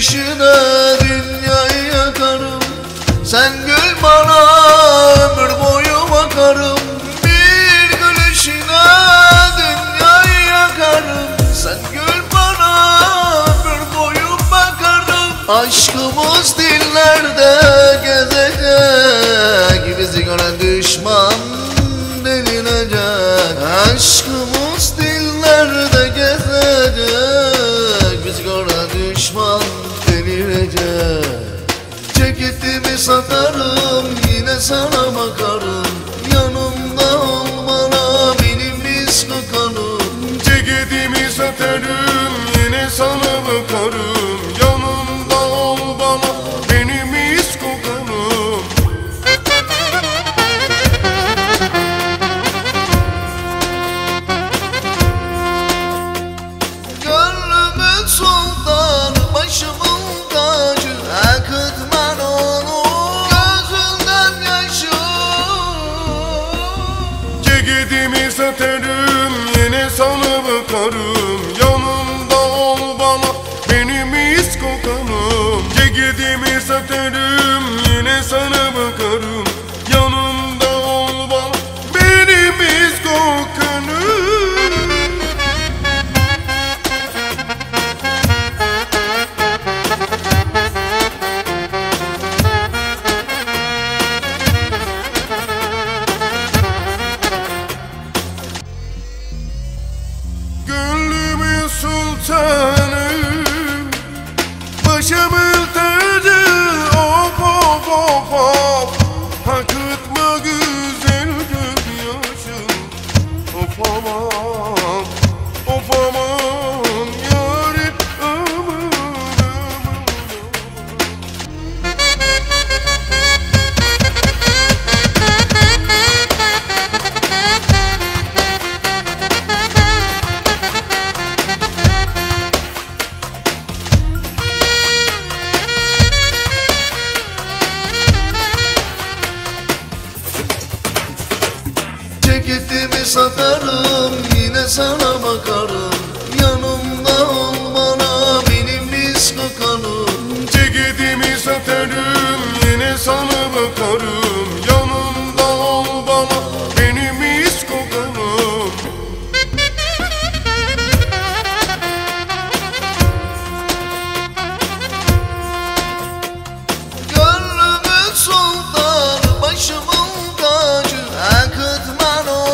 Gülüşüne dünyayı yakarım, sen gül bana ömür boyu bakarım. Bir gülüşüne dünyayı yakarım, sen gül bana ömür boyu bakarım. Aşkımız dillerde gezecek, bizi gören düşman delinecek. Aşkımız dillerde gezecek, bizi gören düşman delirecek. Ceketimi satarım, yine sana bakarım, yanımda olmana benim risk kokarım. Ceketimi satarım, yine sana bakarım, yanımda olmana benim risk kokarım. Gönlümün soldan başımın tacı, akıtma ceketimi satarım, yine sana bakarım, yanımda ol bana benim mis kokarım. Ceketimi satarım, yine sana bakarım, yanımda ol bana benim mis kokarım. Gönlümün sultanı, başımın tacı, of of of of,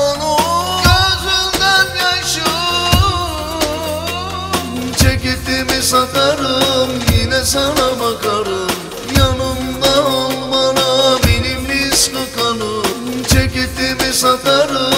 akıtma güzel gözyaşım. Of aman, of aman, yârim aman aman. Ceketimi satarım, yine sana bakarım, yanımda olmana benim risk kokarım. Ceketimi satarım, yine sana bakarım, yanımda ol bana benim risk kokarım. Gönlümün sultanı, başımın tacı, akıtma ceketimi satarım, yine sana bakarım, yanımda olmana benim risk kokarım. Ceketimi satarım.